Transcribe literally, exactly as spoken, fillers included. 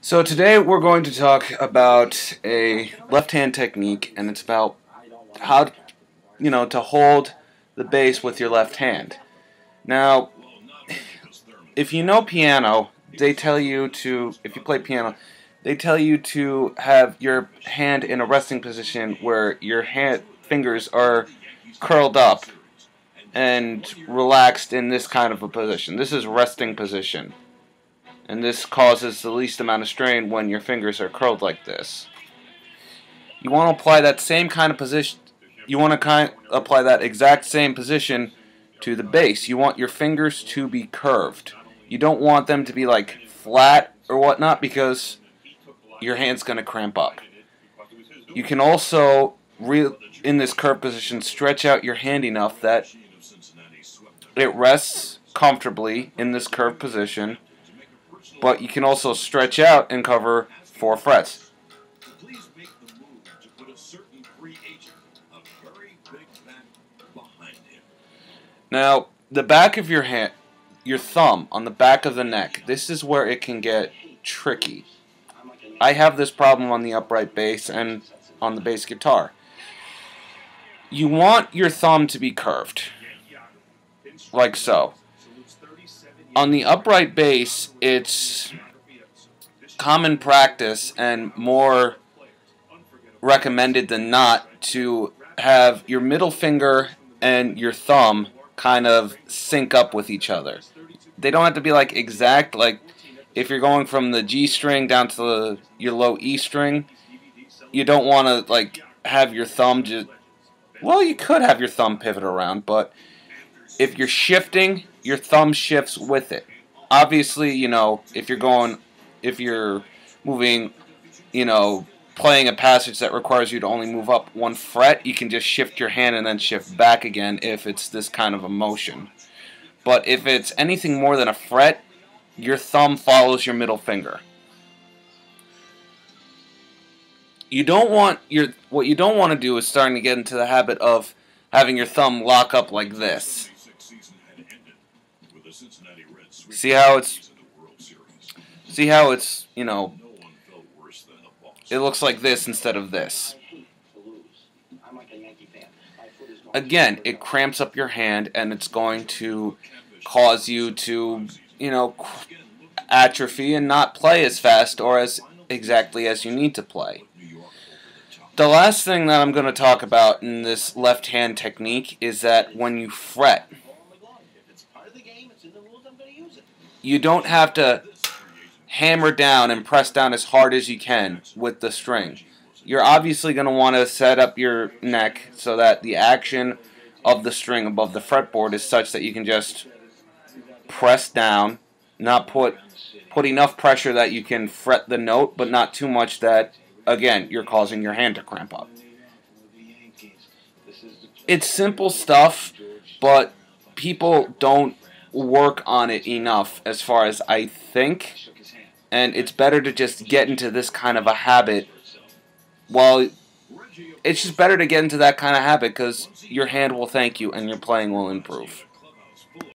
So today we're going to talk about a left hand technique, and it's about how, you know, to hold the bass with your left hand. Now, if you know piano, they tell you to, if you play piano, they tell you to have your hand in a resting position where your hand, fingers are curled up and relaxed in this kind of a position. This is resting position. And this causes the least amount of strain when your fingers are curled like this. You want to apply that same kind of position, you want to kind of apply that exact same position to the bass. You want your fingers to be curved. You don't want them to be like flat or whatnot, because your hand's going to cramp up. You can also, re in this curved position, stretch out your hand enough that it rests comfortably in this curved position, but you can also stretch out and cover four frets. Now, the back of your hand, your thumb on the back of the neck, this is where it can get tricky. I have this problem on the upright bass and on the bass guitar. You want your thumb to be curved, like so. On the upright bass, it's common practice and more recommended than not to have your middle finger and your thumb kind of sync up with each other. They don't have to be like exact, like if you're going from the G string down to the, your low E string, you don't want to like have your thumb just, well, you could have your thumb pivot around, but if you're shifting, your thumb shifts with it. Obviously, you know, if you're going, if you're moving, you know, playing a passage that requires you to only move up one fret, you can just shift your hand and then shift back again if it's this kind of a motion. But if it's anything more than a fret, your thumb follows your middle finger. You don't want your, what you don't want to do is starting to get into the habit of having your thumb lock up like this. See how it's, see how it's, you know, it looks like this instead of this. Again, it cramps up your hand, and it's going to cause you to, you know, atrophy and not play as fast or as exactly as you need to play. The last thing that I'm going to talk about in this left hand technique is that when you fret, you don't have to hammer down and press down as hard as you can with the string. You're obviously going to want to set up your neck so that the action of the string above the fretboard is such that you can just press down, not put, put enough pressure that you can fret the note, but not too much that, again, you're causing your hand to cramp up. It's simple stuff, but people don't work on it enough, as far as I think, and it's better to just get into this kind of a habit. Well, it's just better to get into that kind of habit, because your hand will thank you and your playing will improve.